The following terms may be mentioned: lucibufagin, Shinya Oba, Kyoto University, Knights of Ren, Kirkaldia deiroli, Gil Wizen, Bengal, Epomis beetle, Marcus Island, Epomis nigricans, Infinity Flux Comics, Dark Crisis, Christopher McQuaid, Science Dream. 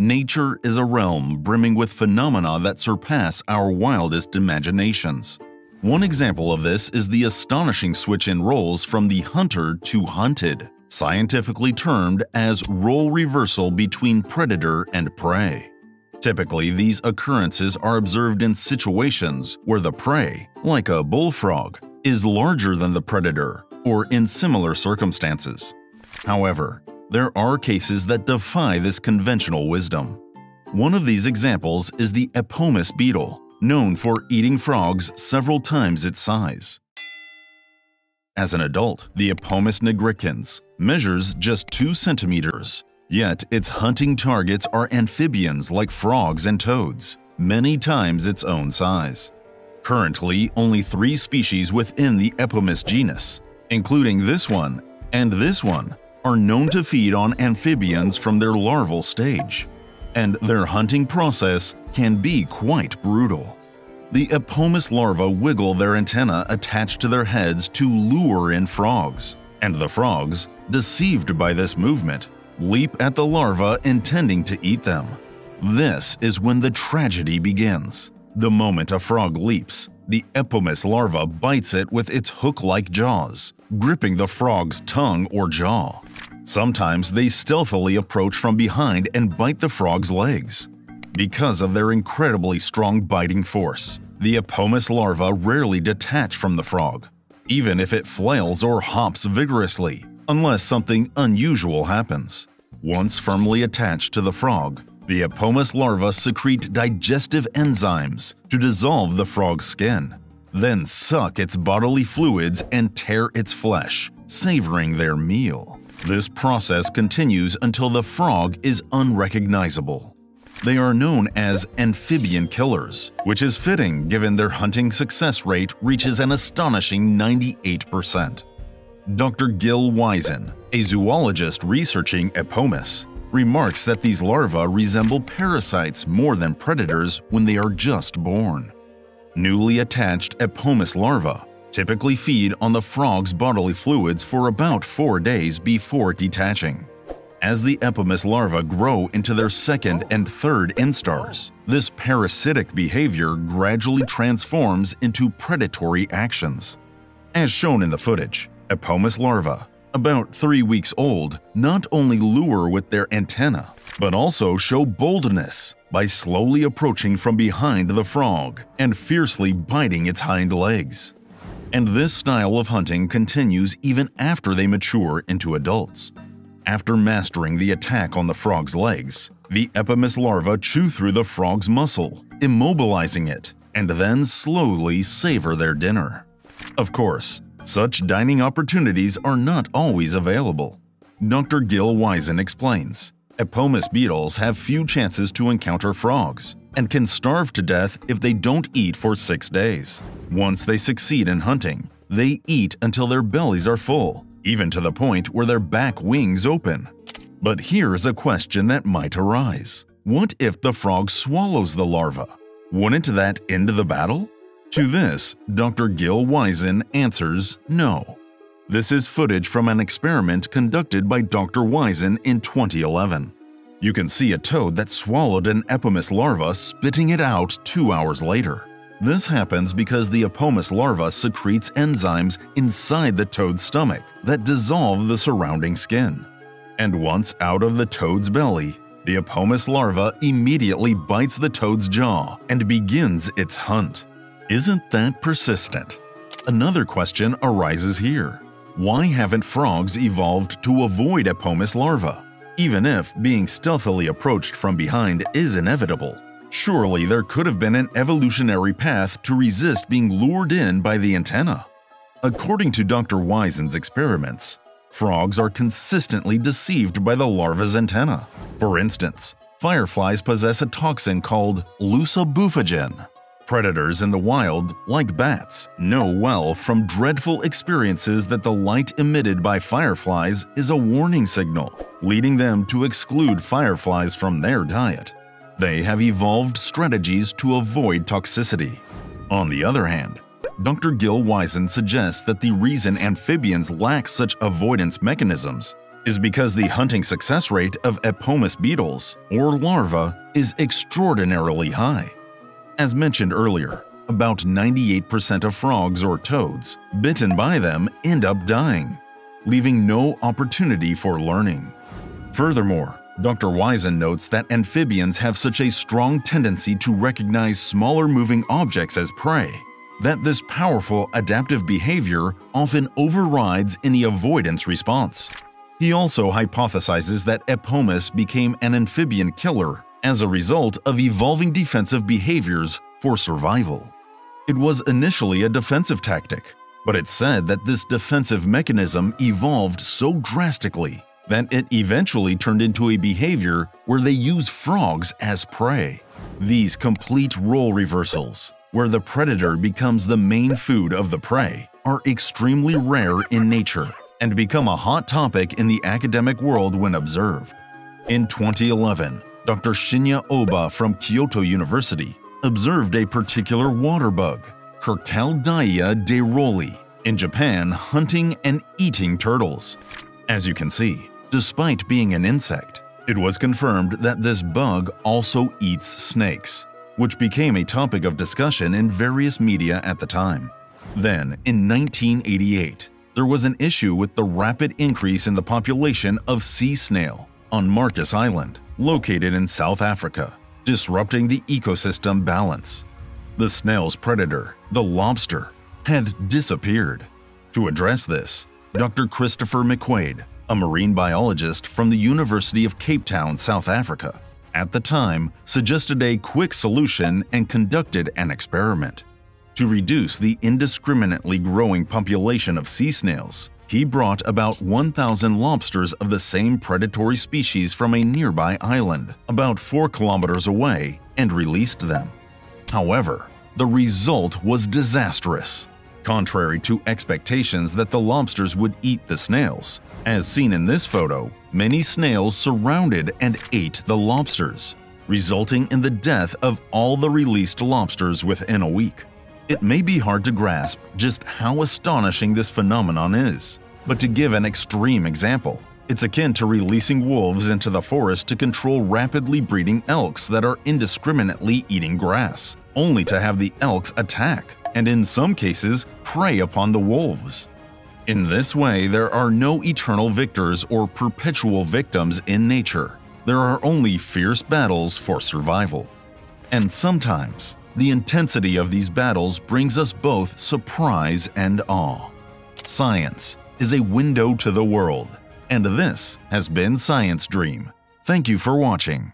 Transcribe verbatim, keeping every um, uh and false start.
Nature is a realm brimming with phenomena that surpass our wildest imaginations. One example of this is the astonishing switch in roles from the hunter to hunted, scientifically termed as role reversal between predator and prey. Typically, these occurrences are observed in situations where the prey, like a bullfrog, is larger than the predator, or in similar circumstances. However, there are cases that defy this conventional wisdom. One of these examples is the Epomis beetle, known for eating frogs several times its size. As an adult, the Epomis nigricans measures just two centimeters, yet its hunting targets are amphibians like frogs and toads, many times its own size. Currently, only three species within the Epomis genus, including this one and this one, are known to feed on amphibians from their larval stage, and their hunting process can be quite brutal. The Epomis larvae wiggle their antennae attached to their heads to lure in frogs, and the frogs, deceived by this movement, leap at the larvae intending to eat them. This is when the tragedy begins. The moment a frog leaps, the Epomis larva bites it with its hook-like jaws, gripping the frog's tongue or jaw. Sometimes they stealthily approach from behind and bite the frog's legs. Because of their incredibly strong biting force, the Epomis larva rarely detach from the frog, even if it flails or hops vigorously, unless something unusual happens. Once firmly attached to the frog, the Epomis larvae secrete digestive enzymes to dissolve the frog's skin, then suck its bodily fluids and tear its flesh, savoring their meal. This process continues until the frog is unrecognizable. They are known as amphibian killers, which is fitting given their hunting success rate reaches an astonishing ninety-eight percent. Doctor Gil Wizen, a zoologist researching Epomis, remarks that these larvae resemble parasites more than predators when they are just born. Newly attached Epomis larvae typically feed on the frog's bodily fluids for about four days before detaching. As the Epomis larvae grow into their second and third instars, this parasitic behavior gradually transforms into predatory actions. As shown in the footage, Epomis larvae, about three weeks old, not only lure with their antennae, but also show boldness by slowly approaching from behind the frog and fiercely biting its hind legs. And this style of hunting continues even after they mature into adults. After mastering the attack on the frog's legs, the Epomis larvae chew through the frog's muscle, immobilizing it, and then slowly savor their dinner. Of course, such dining opportunities are not always available. Doctor Gil Wizen explains, Epomis beetles have few chances to encounter frogs, and can starve to death if they don't eat for six days. Once they succeed in hunting, they eat until their bellies are full, even to the point where their back wings open. But here's a question that might arise. What if the frog swallows the larva? Wouldn't that end the battle? To this, Doctor Gil Wizen answers no. This is footage from an experiment conducted by Doctor Wizen in twenty eleven. You can see a toad that swallowed an Epomis larva spitting it out two hours later. This happens because the Epomis larva secretes enzymes inside the toad's stomach that dissolve the surrounding skin. And once out of the toad's belly, the Epomis larva immediately bites the toad's jaw and begins its hunt. Isn't that persistent? Another question arises here. Why haven't frogs evolved to avoid Epomis larvae? Even if being stealthily approached from behind is inevitable, surely there could have been an evolutionary path to resist being lured in by the antenna. According to Doctor Wizen's experiments, frogs are consistently deceived by the larva's antenna. For instance, fireflies possess a toxin called lucibufagin. Predators in the wild, like bats, know well from dreadful experiences that the light emitted by fireflies is a warning signal, leading them to exclude fireflies from their diet. They have evolved strategies to avoid toxicity. On the other hand, Doctor Gil Wizen suggests that the reason amphibians lack such avoidance mechanisms is because the hunting success rate of Epomis beetles, or larvae, is extraordinarily high. As mentioned earlier, about ninety-eight percent of frogs or toads bitten by them end up dying, leaving no opportunity for learning. Furthermore, Doctor Wizen notes that amphibians have such a strong tendency to recognize smaller moving objects as prey that this powerful adaptive behavior often overrides any avoidance response. He also hypothesizes that Epomis became an amphibian killer as a result of evolving defensive behaviors for survival. It was initially a defensive tactic, but it's said that this defensive mechanism evolved so drastically that it eventually turned into a behavior where they use frogs as prey. These complete role reversals, where the predator becomes the main food of the prey, are extremely rare in nature and become a hot topic in the academic world when observed. In twenty eleven, Doctor Shinya Oba from Kyoto University observed a particular water bug, Kirkaldia deiroli, in Japan hunting and eating turtles. As you can see, despite being an insect, it was confirmed that this bug also eats snakes, which became a topic of discussion in various media at the time. Then, in nineteen eighty-eight, there was an issue with the rapid increase in the population of sea snail on Marcus Island, located in South Africa, disrupting the ecosystem balance. The snail's predator, the lobster, had disappeared. To address this, Doctor Christopher McQuaid, a marine biologist from the University of Cape Town, South Africa, at the time suggested a quick solution and conducted an experiment. To reduce the indiscriminately growing population of sea snails, he brought about one thousand lobsters of the same predatory species from a nearby island, about four kilometers away, and released them. However, the result was disastrous. Contrary to expectations that the lobsters would eat the snails, as seen in this photo, many snails surrounded and ate the lobsters, resulting in the death of all the released lobsters within a week. It may be hard to grasp just how astonishing this phenomenon is, but to give an extreme example, it's akin to releasing wolves into the forest to control rapidly breeding elks that are indiscriminately eating grass, only to have the elks attack and in some cases prey upon the wolves. In this way, there are no eternal victors or perpetual victims in nature. There are only fierce battles for survival. And sometimes, the intensity of these battles brings us both surprise and awe. Science is a window to the world, and this has been Science Dream. Thank you for watching.